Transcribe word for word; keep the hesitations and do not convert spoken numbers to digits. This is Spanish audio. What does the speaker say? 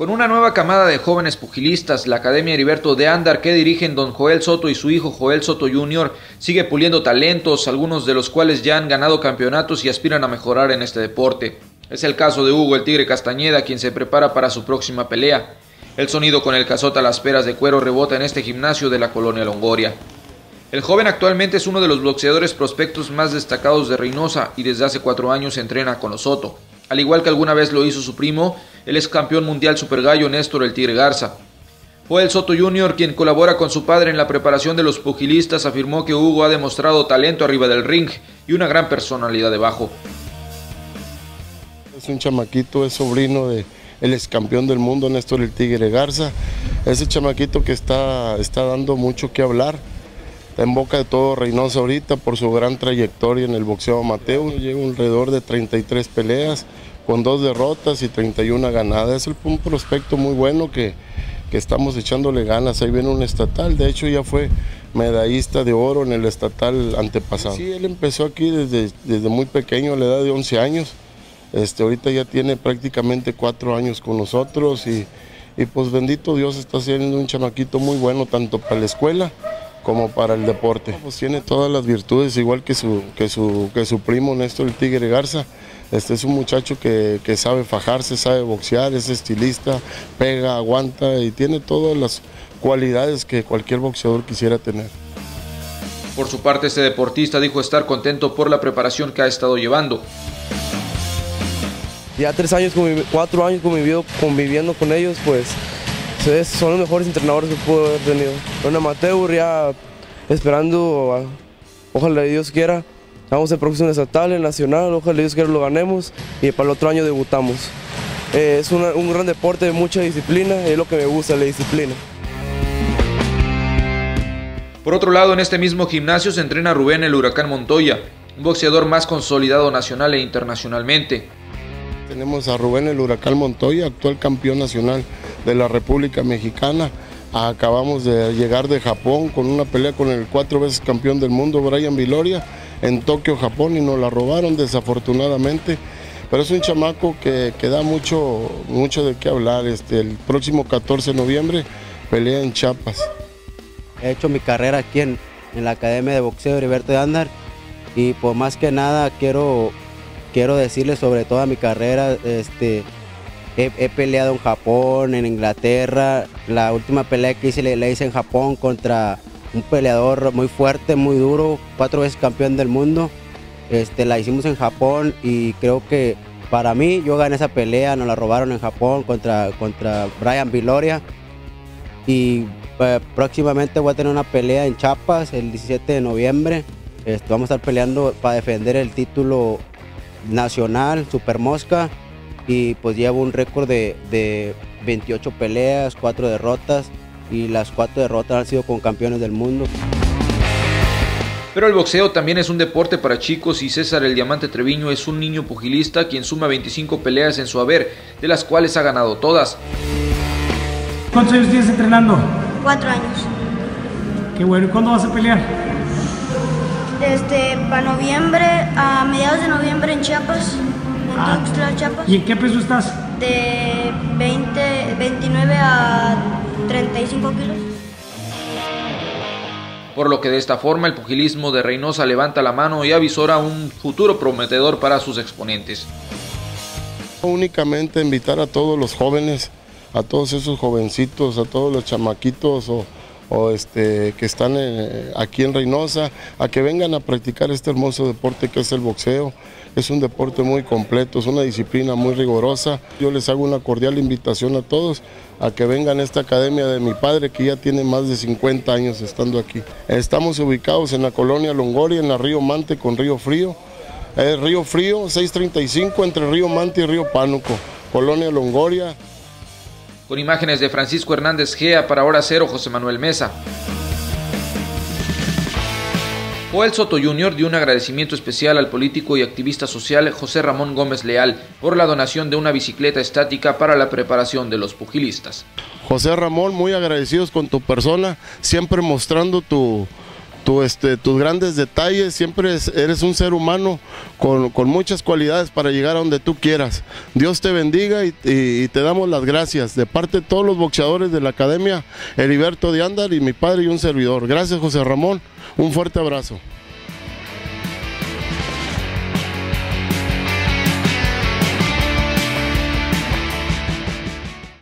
Con una nueva camada de jóvenes pugilistas, la Academia Heriberto Deándar, que dirigen don Joel Soto y su hijo Joel Soto junior, sigue puliendo talentos, algunos de los cuales ya han ganado campeonatos y aspiran a mejorar en este deporte. Es el caso de Hugo el Tigre Castañeda, quien se prepara para su próxima pelea. El sonido con el que azota las peras de cuero rebota en este gimnasio de la Colonia Longoria. El joven actualmente es uno de los boxeadores prospectos más destacados de Reynosa y desde hace cuatro años entrena con los Soto. Al igual que alguna vez lo hizo su primo, el ex campeón mundial supergallo Néstor El Tigre Garza. Joel Soto junior, quien colabora con su padre en la preparación de los pugilistas, afirmó que Hugo ha demostrado talento arriba del ring y una gran personalidad debajo. Es un chamaquito, es sobrino del ex campeón del mundo Néstor El Tigre Garza. Ese chamaquito que está, está dando mucho que hablar. Está en boca de todo Reynosa ahorita por su gran trayectoria en el boxeo amateur. Lleva alrededor de treinta y tres peleas con dos derrotas y treinta y una ganadas. Es un prospecto muy bueno que, que estamos echándole ganas. Ahí viene un estatal, de hecho ya fue medallista de oro en el estatal antepasado. Sí, él empezó aquí desde, desde muy pequeño, a la edad de once años. Este, ahorita ya tiene prácticamente cuatro años con nosotros y, y pues bendito Dios, está siendo un chamaquito muy bueno tanto para la escuela como para el deporte. Pues tiene todas las virtudes, igual que su, que su, que su primo Néstor El Tigre Garza. Este es un muchacho que, que sabe fajarse, sabe boxear, es estilista, pega, aguanta y tiene todas las cualidades que cualquier boxeador quisiera tener. Por su parte, este deportista dijo estar contento por la preparación que ha estado llevando. Ya tres años, cuatro años conviviendo, conviviendo con ellos, pues son los mejores entrenadores que puedo haber tenido. Un amateur ya esperando, ojalá Dios quiera, vamos el próximo estatal, el nacional, ojalá Dios quiera lo ganemos y para el otro año debutamos. Eh, es una, un gran deporte de mucha disciplina, es lo que me gusta, la disciplina. Por otro lado, en este mismo gimnasio se entrena Rubén el Huracán Montoya, un boxeador más consolidado nacional e internacionalmente. Tenemos a Rubén el Huracán Montoya, actual campeón nacional de la República Mexicana. Acabamos de llegar de Japón con una pelea con el cuatro veces campeón del mundo, Brian Viloria, en Tokio, Japón, y nos la robaron desafortunadamente. Pero es un chamaco que, que da mucho, mucho de qué hablar. Este, el próximo catorce de noviembre pelea en Chiapas. He hecho mi carrera aquí en, en la Academia de Boxeo Heriberto Deándar y pues más que nada quiero... Quiero decirles sobre toda mi carrera, este, he, he peleado en Japón, en Inglaterra. La última pelea que hice la hice en Japón contra un peleador muy fuerte, muy duro, cuatro veces campeón del mundo. Este, la hicimos en Japón y creo que para mí yo gané esa pelea, nos la robaron en Japón contra, contra Brian Viloria. Y eh, próximamente voy a tener una pelea en Chiapas el diecisiete de noviembre. Este, vamos a estar peleando para defender el título nacional, super mosca, y pues llevo un récord de, de veintiocho peleas, cuatro derrotas, y las cuatro derrotas han sido con campeones del mundo. Pero el boxeo también es un deporte para chicos y César el Diamante Treviño es un niño pugilista quien suma veinticinco peleas en su haber, de las cuales ha ganado todas. ¿Cuántos años tienes entrenando? Cuatro años. Qué bueno, ¿y cuándo vas a pelear? Este, para noviembre, a mediados de noviembre en Chiapas, en ah, Tuxtla, Chiapas. ¿Y en qué peso estás? De veinte, veintinueve a treinta y cinco kilos. Por lo que de esta forma el pugilismo de Reynosa levanta la mano y avisora un futuro prometedor para sus exponentes. Únicamente invitar a todos los jóvenes, a todos esos jovencitos, a todos los chamaquitos o... o este, que están en, aquí en Reynosa, a que vengan a practicar este hermoso deporte que es el boxeo. Es un deporte muy completo, es una disciplina muy rigorosa. Yo les hago una cordial invitación a todos a que vengan a esta academia de mi padre, que ya tiene más de cincuenta años estando aquí. Estamos ubicados en la Colonia Longoria, en la Río Mante con Río Frío. Eh, Río Frío, seiscientos treinta y cinco, entre Río Mante y Río Pánuco, Colonia Longoria. Con imágenes de Francisco Hernández Gea para Hora Cero, José Manuel Mesa. Joel Soto junior dio un agradecimiento especial al político y activista social José Ramón Gómez Leal por la donación de una bicicleta estática para la preparación de los pugilistas. José Ramón, muy agradecidos con tu persona, siempre mostrando tu, tu, este, tus grandes detalles, siempre eres un ser humano con, con muchas cualidades para llegar a donde tú quieras. Dios te bendiga y, y, y te damos las gracias de parte de todos los boxeadores de la Academia Heriberto Deándar y mi padre y un servidor. Gracias, José Ramón, un fuerte abrazo.